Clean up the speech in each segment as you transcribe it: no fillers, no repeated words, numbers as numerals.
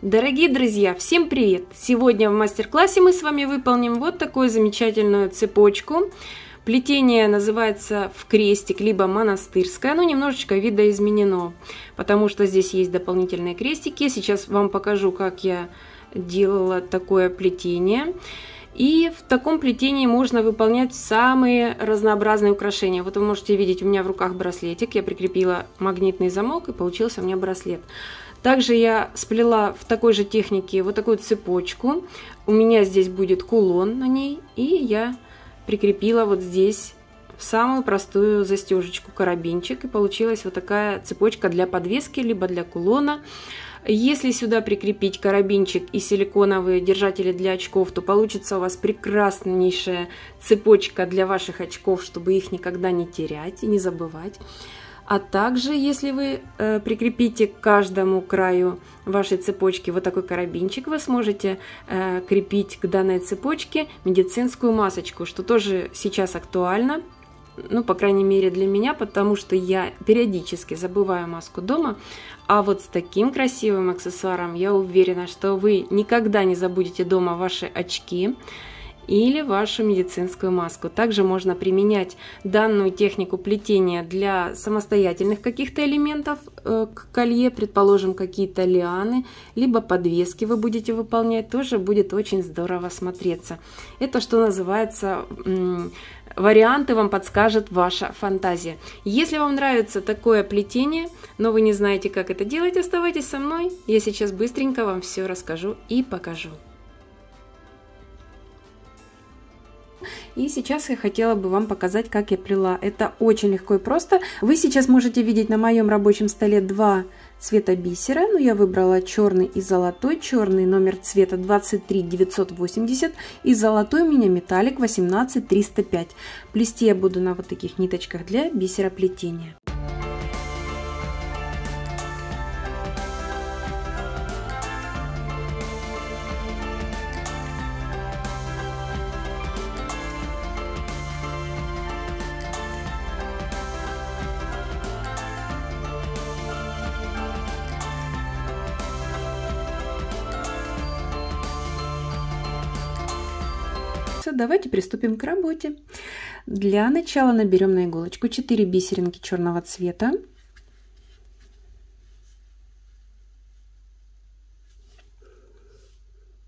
Дорогие друзья, всем привет! Сегодня в мастер-классе мы с вами выполним вот такую замечательную цепочку. Плетение называется в крестик, либо монастырское, но немножечко видоизменено, потому что здесь есть дополнительные крестики. Сейчас вам покажу, как я делала такое плетение. И в таком плетении можно выполнять самые разнообразные украшения. Вот вы можете видеть, у меня в руках браслетик, я прикрепила магнитный замок и получился у меня браслет. Также я сплела в такой же технике вот такую цепочку. У меня здесь будет кулон на ней, и я прикрепила вот здесь в самую простую застежечку карабинчик, и получилась вот такая цепочка для подвески, либо для кулона. Если сюда прикрепить карабинчик и силиконовые держатели для очков, то получится у вас прекраснейшая цепочка для ваших очков, чтобы их никогда не терять и не забывать. А также, если вы прикрепите к каждому краю вашей цепочки вот такой карабинчик, вы сможете крепить к данной цепочке медицинскую масочку, что тоже сейчас актуально. Ну, по крайней мере, для меня, потому что я периодически забываю маску дома. А вот с таким красивым аксессуаром я уверена, что вы никогда не забудете дома ваши очки или вашу медицинскую маску. Также можно применять данную технику плетения для самостоятельных каких-то элементов к колье, предположим, какие-то лианы, либо подвески вы будете выполнять, тоже будет очень здорово смотреться. Это, что называется, варианты вам подскажет ваша фантазия. Если вам нравится такое плетение, но вы не знаете, как это делать, оставайтесь со мной, я сейчас быстренько вам все расскажу и покажу. И сейчас я хотела бы вам показать, как я плела. Это очень легко и просто. Вы сейчас можете видеть на моем рабочем столе два цвета бисера. Ну, я выбрала черный и золотой. Черный номер цвета 23980 и золотой у меня металлик 18305. Плести я буду на вот таких ниточках для бисероплетения. Давайте приступим к работе. Для начала наберем на иголочку 4 бисеринки черного цвета.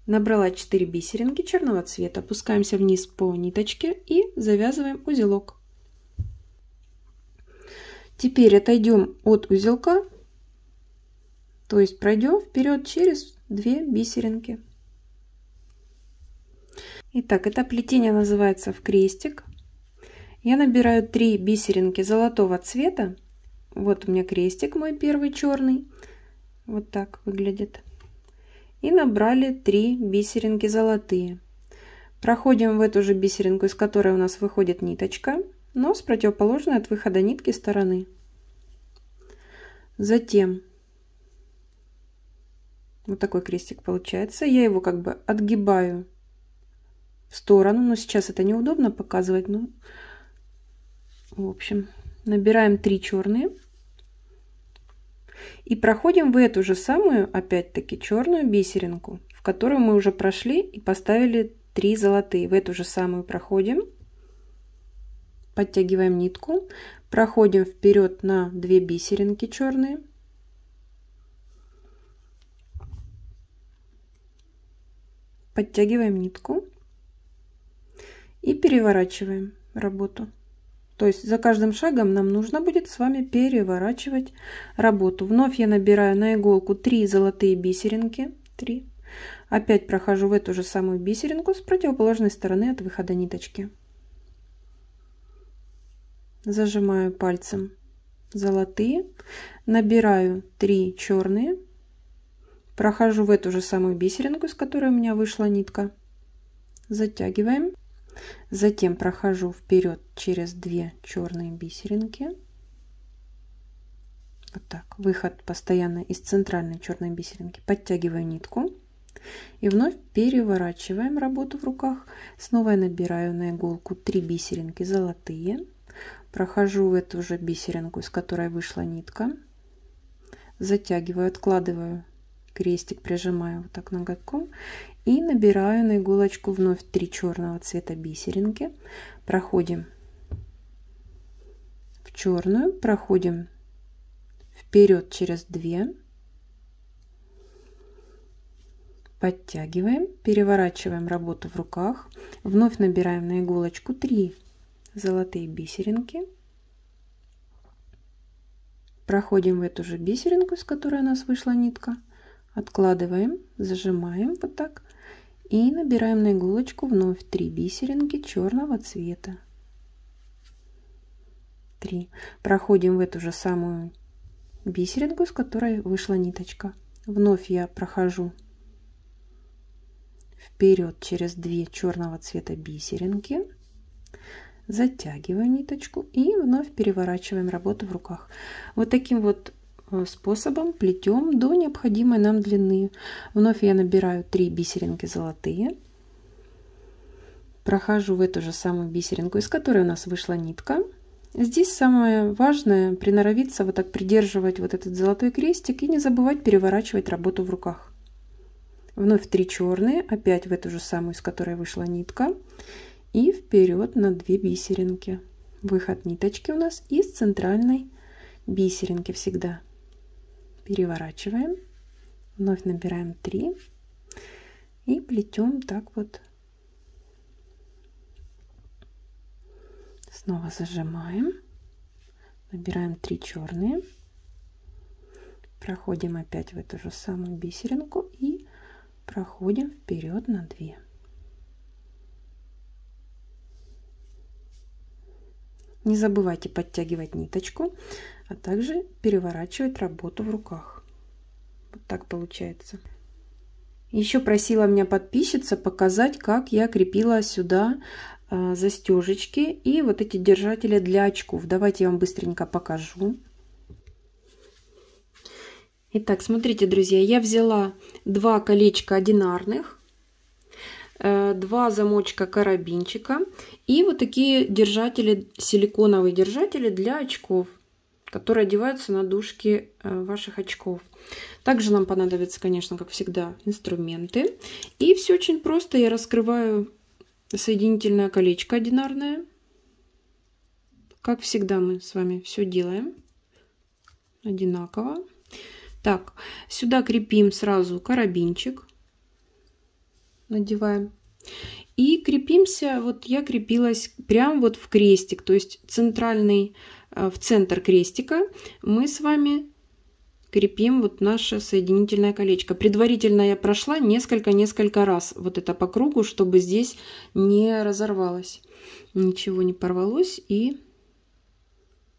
Набрала 4 бисеринки черного цвета. Опускаемся вниз по ниточке и завязываем узелок. Теперь отойдем от узелка, то есть пройдем вперед через 2 бисеринки. Итак, это плетение называется в крестик. Я набираю 3 бисеринки золотого цвета. Вот у меня крестик мой первый черный. Вот так выглядит. И набрали 3 бисеринки золотые. Проходим в эту же бисеринку, из которой у нас выходит ниточка, но с противоположной от выхода нитки стороны. Затем вот такой крестик получается. Я его как бы отгибаю в сторону, но сейчас это неудобно показывать, но в общем набираем 3 черные и проходим в эту же самую опять-таки черную бисеринку, в которую мы уже прошли и поставили 3 золотые. В эту же самую проходим, подтягиваем нитку, проходим вперед на 2 бисеринки черные. Подтягиваем нитку и переворачиваем работу. То есть за каждым шагом нам нужно будет с вами переворачивать работу. Вновь я набираю на иголку 3 золотые бисеринки. 3. Опять прохожу в эту же самую бисеринку с противоположной стороны от выхода ниточки. Зажимаю пальцем золотые. Набираю 3 черные. Прохожу в эту же самую бисеринку, с которой у меня вышла нитка. Затягиваем. Затем прохожу вперед через 2 черные бисеринки. Вот так. Выход постоянно из центральной черной бисеринки. Подтягиваю нитку и вновь переворачиваем работу в руках. Снова я набираю на иголку 3 бисеринки золотые. Прохожу в эту же бисеринку, из которой вышла нитка. Затягиваю, откладываю крестик прижимаю вот так ноготком и набираю на иголочку вновь 3 черного цвета бисеринки. Проходим в черную, проходим вперед через 2, подтягиваем, переворачиваем работу в руках, вновь набираем на иголочку 3 золотые бисеринки, проходим в эту же бисеринку, с которой у нас вышла нитка, откладываем, зажимаем вот так и набираем на иголочку вновь 3 бисеринки черного цвета. 3. Проходим в эту же самую бисеринку, с которой вышла ниточка. Вновь я прохожу вперед через 2 черного цвета бисеринки, затягиваем ниточку и вновь переворачиваем работу в руках. Вот таким вот способом плетем до необходимой нам длины. Вновь я набираю 3 бисеринки золотые, прохожу в эту же самую бисеринку, из которой у нас вышла нитка. Здесь самое важное — приноровиться, вот так придерживать вот этот золотой крестик и не забывать переворачивать работу в руках. Вновь 3 черные, опять в эту же самую, из которой вышла нитка, и вперед на 2 бисеринки. Выход ниточки у нас из центральной бисеринки всегда. Переворачиваем, вновь набираем 3 и плетем так вот. Снова зажимаем, набираем 3 черные, проходим опять в эту же самую бисеринку и проходим вперед на 2. Не забывайте подтягивать ниточку, а также переворачивать работу в руках. Вот так получается. Еще просила меня подписчица показать, как я крепила сюда застежечки и вот эти держатели для очков. Давайте я вам быстренько покажу. Итак, смотрите, друзья, я взяла 2 колечка одинарных, 2 замочка карабинчика и вот такие держатели, силиконовые держатели для очков, которые одеваются на дужки ваших очков. Также нам понадобятся, конечно, как всегда, инструменты. И все очень просто. Я раскрываю соединительное колечко одинарное. Как всегда, мы с вами все делаем одинаково. Так, сюда крепим сразу карабинчик, надеваем. И крепимся, вот я крепилась прям вот в крестик, то есть в центр крестика мы с вами крепим вот наше соединительное колечко. Предварительно я прошла несколько раз вот это по кругу, чтобы здесь не разорвалось, ничего не порвалось, и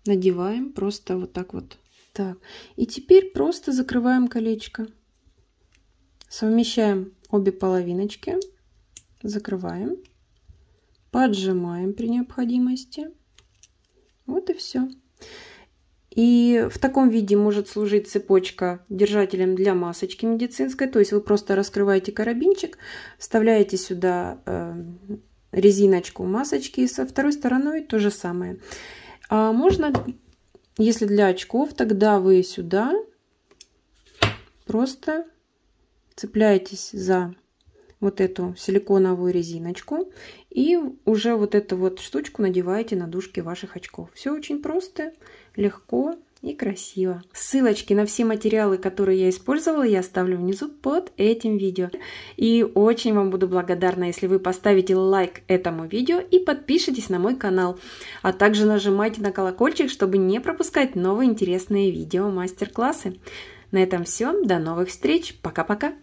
надеваем просто вот так вот. Так, и теперь просто закрываем колечко, совмещаем обе половиночки, закрываем, поджимаем при необходимости. Вот и все. И в таком виде может служить цепочка держателем для масочки медицинской. То есть вы просто раскрываете карабинчик, вставляете сюда резиночку масочки, и со второй стороной то же самое. А можно, если для очков, тогда вы сюда просто цепляетесь за вот эту силиконовую резиночку и уже вот эту вот штучку надеваете на дужки ваших очков. Все очень просто, легко и красиво. Ссылочки на все материалы, которые я использовала, я оставлю внизу под этим видео. И очень вам буду благодарна, если вы поставите лайк этому видео и подпишитесь на мой канал. А также нажимайте на колокольчик, чтобы не пропускать новые интересные видео, мастер-классы. На этом все. До новых встреч. Пока-пока.